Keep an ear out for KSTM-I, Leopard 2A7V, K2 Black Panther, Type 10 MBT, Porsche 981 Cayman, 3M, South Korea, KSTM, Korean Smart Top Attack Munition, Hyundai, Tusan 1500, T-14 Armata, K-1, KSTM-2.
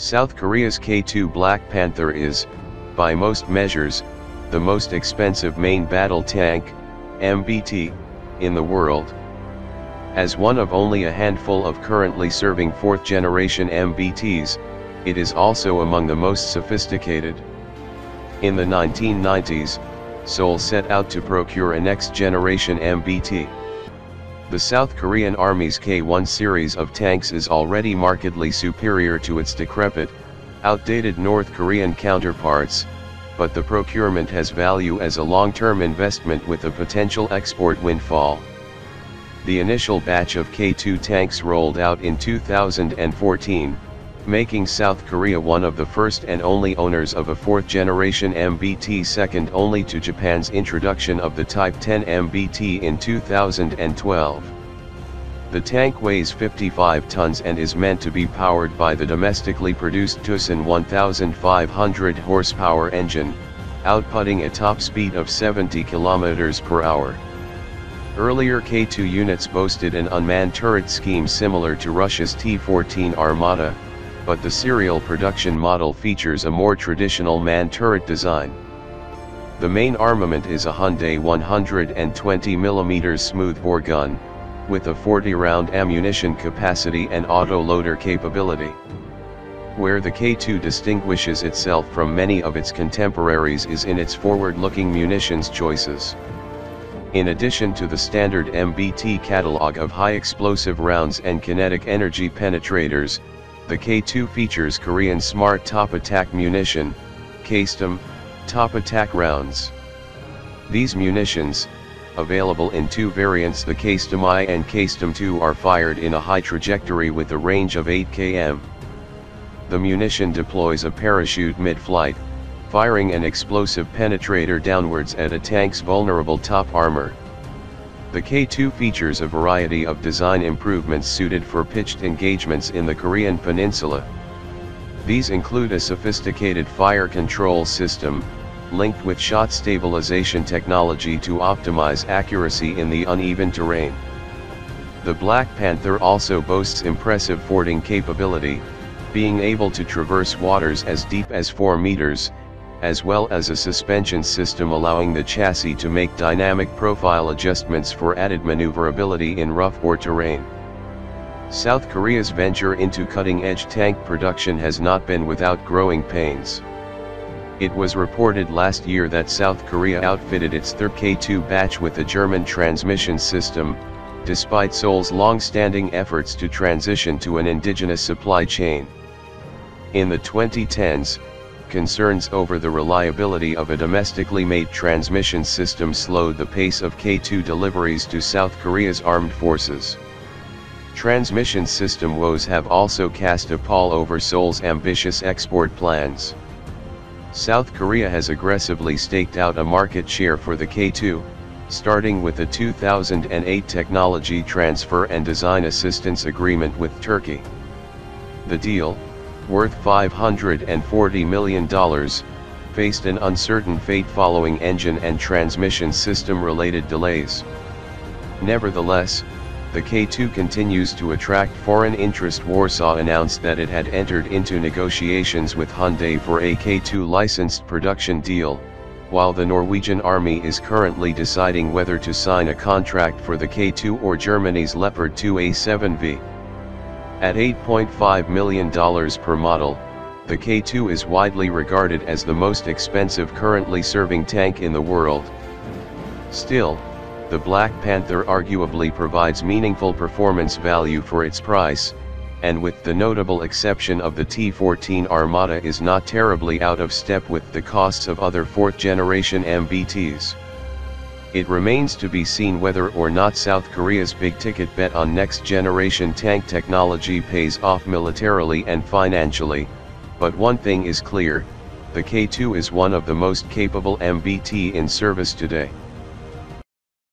South Korea's K2 Black Panther is, by most measures, the most expensive main battle tank, MBT, in the world. As one of only a handful of currently serving 4th generation MBTs, it is also among the most sophisticated. In the 1990s, Seoul set out to procure a next generation MBT. The South Korean Army's K-1 series of tanks is already markedly superior to its decrepit, outdated North Korean counterparts, but the procurement has value as a long-term investment with a potential export windfall. The initial batch of K2 tanks rolled out in 2014, making South Korea one of the first and only owners of a 4th generation MBT, second only to Japan's introduction of the Type 10 MBT in 2012. The tank weighs 55 tons and is meant to be powered by the domestically produced Tusan 1500 horsepower engine, outputting a top speed of 70 km per hour. Earlier K2 units boasted an unmanned turret scheme similar to Russia's T-14 Armata, but the serial production model features a more traditional manned turret design. The main armament is a Hyundai 120mm smoothbore gun, with a 40-round ammunition capacity and autoloader capability. Where the K2 distinguishes itself from many of its contemporaries is in its forward-looking munitions choices. In addition to the standard MBT catalog of high-explosive rounds and kinetic energy penetrators, the K2 features Korean Smart Top Attack Munition, KSTM, Top Attack rounds. These munitions, available in two variants, the KSTM-I and KSTM-2, are fired in a high trajectory with a range of 8 km. The munition deploys a parachute mid-flight, firing an explosive penetrator downwards at a tank's vulnerable top armor. The K2 features a variety of design improvements suited for pitched engagements in the Korean peninsula. These include a sophisticated fire control system, linked with shot stabilization technology to optimize accuracy in the uneven terrain. The Black Panther also boasts impressive fording capability, being able to traverse waters as deep as 4 meters, as well as a suspension system allowing the chassis to make dynamic profile adjustments for added maneuverability in rough or terrain. South Korea's venture into cutting-edge tank production has not been without growing pains. It was reported last year that South Korea outfitted its third K2 batch with a German transmission system, despite Seoul's long-standing efforts to transition to an indigenous supply chain. In the 2010s, concerns over the reliability of a domestically made transmission system slowed the pace of K2 deliveries to South Korea's armed forces. Transmission system woes have also cast a pall over Seoul's ambitious export plans. South Korea has aggressively staked out a market share for the K2, starting with a 2008 technology transfer and design assistance agreement with Turkey. The deal, worth $540 million, faced an uncertain fate following engine and transmission system-related delays. Nevertheless, the K2 continues to attract foreign interest. Warsaw announced that it had entered into negotiations with Hyundai for a K2 licensed production deal, while the Norwegian Army is currently deciding whether to sign a contract for the K2 or Germany's Leopard 2A7V. At $8.5 million per model, the K2 is widely regarded as the most expensive currently serving tank in the world. Still, the Black Panther arguably provides meaningful performance value for its price, and with the notable exception of the T-14 Armata, is not terribly out of step with the costs of other 4th generation MBTs. It remains to be seen whether or not South Korea's big-ticket bet on next-generation tank technology pays off militarily and financially, but one thing is clear, the K2 is one of the most capable MBT in service today.